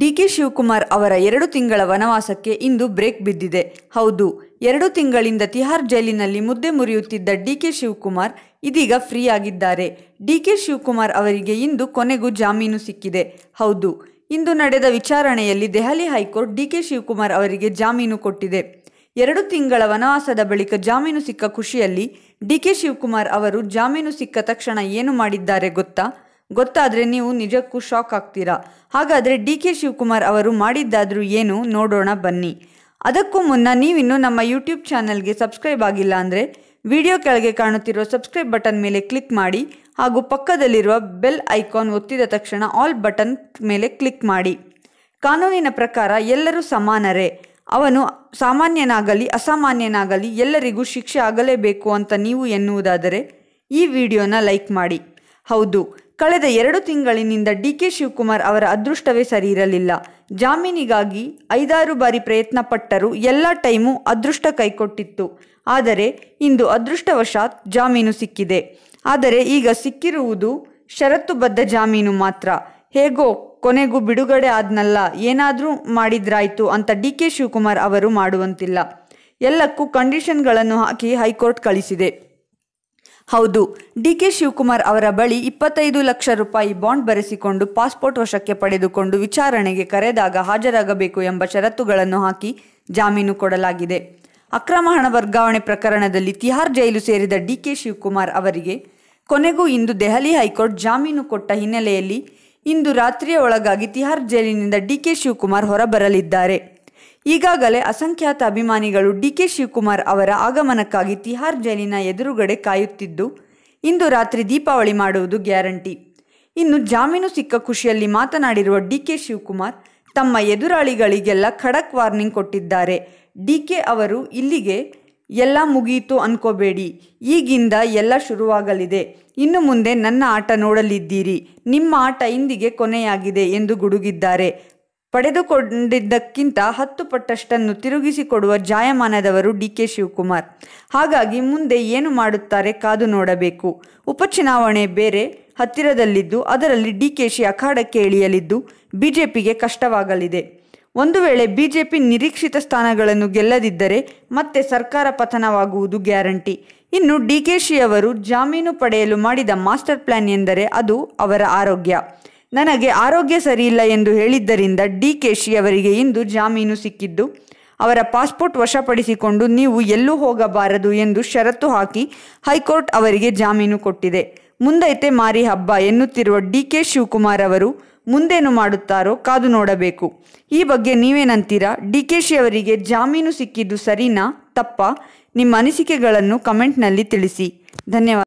DK Shivakumar ಅವರ 2 ತಿಂಗಳ ವನವಾಸಕ್ಕೆ ಇಂದು ಬ್ರೇಕ್ ಬಿದ್ದಿದೆ. ಹೌದು, 2 ತಿಂಗಳಿಂದ ತಿಹಾರ್ ಜೈಲಿನಲ್ಲಿ ಮುದ್ದೆ ಮುರಿಯುತ್ತಿದ್ದ ಡಿಕೆ ಶಿವಕುಮಾರ್ ಇದೀಗ ಫ್ರೀ ಆಗಿದ್ದಾರೆ. ಡಿಕೆ ಶಿವಕುಮಾರ್ ಅವರಿಗೆ ಇಂದು ಕೊನೆಗೂ ಜಾಮೀನು ಸಿಕ್ಕಿದೆ. ಹೌದು, ಇಂದು ನಡೆದ ವಿಚಾರಣೆಯಲ್ಲಿ ದೆಹಲಿ ಹೈಕೋರ್ಟ್ ಡಿಕೆ ಶಿವಕುಮಾರ್ ಅವರಿಗೆ ಜಾಮೀನು ಕೊಟ್ಟಿದೆ. 2 ತಿಂಗಳ ವನವಾಸದ ಬಳಿಕ ಜಾಮೀನು ಸಿಕ್ಕ ಖುಷಿಯಲ್ಲಿ ಡಿಕೆ ಶಿವಕುಮಾರ್ ಅವರು ಜಾಮೀನು ಸಿಕ್ಕ ತಕ್ಷಣ ಏನು ಮಾಡಿದ್ದಾರೆ ಗೊತ್ತಾ? ಗೊತ್ತಾದರೆ ನೀವು ನಿಜಕ್ಕೂ ಶಾಕ್ ಆಗ್ತೀರಾ. ಹಾಗಾದರೆ ಡಿಕೆ ಶಿವಕುಮಾರ್ ಅವರು ಮಾಡಿದ್ದಾದರೂ ಏನು ನೋಡೋಣ ಬನ್ನಿ. ಅದಕ್ಕೂ ಮುನ್ನ ನೀವಿನ್ನೂ ನಮ್ಮ ಯೂಟ್ಯೂಬ್ ಚಾನಲ್ಗೆ ಸಬ್ಸ್ಕ್ರೈಬ್ ಆಗಿಲ್ಲ ಅಂದರೆ ವಿಡಿಯೋ ಕೆಳಗೆ ಕಾಣುತ್ತಿರುವ ಸಬ್ಸ್ಕ್ರೈಬ್ ಬಟನ್ ಮೇಲೆ ಕ್ಲಿಕ್ ಮಾಡಿ ಹಾಗೂ ಪಕ್ಕದಲ್ಲಿರುವ ಬೆಲ್ ಐಕಾನ್ ಒತ್ತಿದ ತಕ್ಷಣ ಆಲ್ ಬಟನ್ ಮೇಲೆ ಕ್ಲಿಕ್ ಮಾಡಿ. ಕಾನೂನಿನ ಪ್ರಕಾರ ಎಲ್ಲರೂ ಸಮಾನರೇ. ಅವನು ಸಾಮಾನ್ಯನಾಗಲಿ ಅಸಾಮಾನ್ಯನಾಗಲಿ ಎಲ್ಲರಿಗೂ ಶಿಕ್ಷೆ ಆಗಲೇಬೇಕು ಅಂತ ನೀವು ಎನ್ನುವುದಾದರೆ ಈ ವಿಡಿಯೋನ ಲೈಕ್ ಮಾಡಿ. ಹೌದು, ಕಳೆದ 2 ತಿಂಗಳಿನಿಂದ ಡಿಕೆ ಶಿವಕುಮಾರ್ ಅವರ ಅದೃಷ್ಟವೇ ಸರಿ ಇರಲಿಲ್ಲ. ಜಾಮೀನಿಗಾಗಿ 5-6 ಬಾರಿ ಪ್ರಯತ್ನ ಪಟ್ಟರೂ ಎಲ್ಲ ಟೈಮು ಅದೃಷ್ಟ ಕೈಕೊಟ್ಟಿತ್ತು. ಆದರೆ ಇಂದು ಅದೃಷ್ಟವಶಾತ್ ಜಾಮೀನು ಸಿಕ್ಕಿದೆ. ಆದರೆ ಈಗ ಸಿಕ್ಕಿರುವುದು ಷರತ್ತುಬದ್ಧ ಜಾಮೀನು ಮಾತ್ರ. ಹೇಗೋ ಕೊನೆಗೂ ಬಿಡುಗಡೆ ಆದ್ನಲ್ಲ, ಏನಾದರೂ ಮಾಡಿದ್ರಾಯ್ತು ಅಂತ ಡಿಕೆ ಶಿವಕುಮಾರ್ ಅವರು ಮಾಡುವಂತಿಲ್ಲ. ಎಲ್ಲಕ್ಕೂ ಕಂಡೀಷನ್ಗಳನ್ನು ಹಾಕಿ ಹೈಕೋರ್ಟ್ ಕಳಿಸಿದೆ. ಹೌದು, ಡಿಕೆ ಶಿವಕುಮಾರ್ ಅವರ ಬಳಿ 25 ಲಕ್ಷ ರೂಪಾಯಿ ಬಾಂಡ್ ಬರೆಸಿಕೊಂಡು ಪಾಸ್ಪೋರ್ಟ್ ವಶಕ್ಕೆ ಪಡೆದುಕೊಂಡು ವಿಚಾರಣೆಗೆ ಕರೆದಾಗ ಹಾಜರಾಗಬೇಕು ಎಂಬ ಷರತ್ತುಗಳನ್ನು ಹಾಕಿ ಜಾಮೀನು ಕೊಡಲಾಗಿದೆ. ಅಕ್ರಮ ಹಣ ವರ್ಗಾವಣೆ ಪ್ರಕರಣದಲ್ಲಿ ತಿಹಾರ್ ಜೈಲು ಸೇರಿದ ಡಿಕೆ ಶಿವಕುಮಾರ್ ಅವರಿಗೆ ಕೊನೆಗೂ ಇಂದು ದೆಹಲಿ ಹೈಕೋರ್ಟ್ ಜಾಮೀನು ಕೊಟ್ಟ ಹಿನ್ನೆಲೆಯಲ್ಲಿ ಇಂದು ರಾತ್ರಿಯ ಒಳಗಾಗಿ ತಿಹಾರ್ ಜೈಲಿನಿಂದ ಡಿಕೆ ಶಿವಕುಮಾರ್ ಹೊರಬರಲಿದ್ದಾರೆ. ಈಗಾಗಲೇ ಅಸಂಖ್ಯಾತ ಅಭಿಮಾನಿಗಳು ಡಿಕೆ ಶಿವಕುಮಾರ್ ಅವರ ಆಗಮನಕ್ಕಾಗಿ ತಿಹಾರ್ ಜೈಲಿನ ಎದುರುಗಡೆ ಕಾಯುತ್ತಿದ್ದು ಇಂದು ರಾತ್ರಿ ದೀಪಾವಳಿ ಮಾಡುವುದು ಗ್ಯಾರಂಟಿ. ಇನ್ನು ಜಾಮೀನು ಸಿಕ್ಕ ಖುಷಿಯಲ್ಲಿ ಮಾತನಾಡಿರುವ ಡಿಕೆ ಶಿವಕುಮಾರ್ ತಮ್ಮ ಎದುರಾಳಿಗಳಿಗೆಲ್ಲ ಖಡಕ್ ವಾರ್ನಿಂಗ್ ಕೊಟ್ಟಿದ್ದಾರೆ. ಡಿಕೆ ಅವರು, ಇಲ್ಲಿಗೆ ಎಲ್ಲ ಮುಗಿಯಿತು ಅನ್ಕೋಬೇಡಿ, ಈಗಿಂದ ಎಲ್ಲ ಶುರುವಾಗಲಿದೆ. ಇನ್ನು ಮುಂದೆ ನನ್ನ ಆಟ ನೋಡಲಿದ್ದೀರಿ, ನಿಮ್ಮ ಆಟ ಇಂದಿಗೆ ಕೊನೆಯಾಗಿದೆ ಎಂದು ಗುಡುಗಿದ್ದಾರೆ. ಪಡೆದುಕೊಂಡಿದ್ದಕ್ಕಿಂತ 10 ಪಟ್ಟಷ್ಟನ್ನು ತಿರುಗಿಸಿಕೊಡುವ ಜಾಯಮಾನದವರು ಡಿಕೆ ಶಿವಕುಮಾರ್. ಹಾಗಾಗಿ ಮುಂದೆ ಏನು ಮಾಡುತ್ತಾರೆ ಕಾದು ನೋಡಬೇಕು. ಉಪಚುನಾವಣೆ ಬೇರೆ ಹತ್ತಿರದಲ್ಲಿದ್ದು ಅದರಲ್ಲಿ ಡಿಕೆಶಿ ಅಖಾಡಕ್ಕೆ ಇಳಿಯಲಿದ್ದು ಬಿಜೆಪಿಗೆ ಕಷ್ಟವಾಗಲಿದೆ. ಒಂದು ವೇಳೆ ಬಿಜೆಪಿ ನಿರೀಕ್ಷಿತ ಸ್ಥಾನಗಳನ್ನು ಗೆಲ್ಲದಿದ್ದರೆ ಮತ್ತೆ ಸರ್ಕಾರ ಪತನವಾಗುವುದು ಗ್ಯಾರಂಟಿ. ಇನ್ನು ಡಿಕೆಶಿ ಅವರು ಜಾಮೀನು ಪಡೆಯಲು ಮಾಡಿದ ಮಾಸ್ಟರ್ ಪ್ಲಾನ್ ಎಂದರೆ ಅದು ಅವರ ಆರೋಗ್ಯ. ನನಗೆ ಆರೋಗ್ಯ ಸರಿಯಿಲ್ಲ ಎಂದು ಹೇಳಿದ್ದರಿಂದ ಡಿಕೆಶಿ ಅವರಿಗೆ ಇಂದು ಜಾಮೀನು ಸಿಕ್ಕಿದ್ದು. ಅವರ ಪಾಸ್ಪೋರ್ಟ್ ವಶಪಡಿಸಿಕೊಂಡು ನೀವು ಎಲ್ಲೂ ಹೋಗಬಾರದು ಎಂದು ಷರತ್ತು ಹಾಕಿ ಹೈಕೋರ್ಟ್ ಅವರಿಗೆ ಜಾಮೀನು ಕೊಟ್ಟಿದೆ. ಮುಂದೈತೆ ಮಾರಿ ಹಬ್ಬ ಎನ್ನುತ್ತಿರುವ ಡಿಕೆ ಶಿವಕುಮಾರ್ ಅವರು ಮುಂದೇನು ಮಾಡುತ್ತಾರೋ ಕಾದು ನೋಡಬೇಕು. ಈ ಬಗ್ಗೆ ನೀವೇನಂತೀರಾ? ಡಿಕೆಶಿ ಅವರಿಗೆ ಜಾಮೀನು ಸಿಕ್ಕಿದ್ದು ಸರಿನಾ ತಪ್ಪಾ? ನಿಮ್ಮ ಅನಿಸಿಕೆಗಳನ್ನು ಕಮೆಂಟ್ನಲ್ಲಿ ತಿಳಿಸಿ. ಧನ್ಯವಾದ.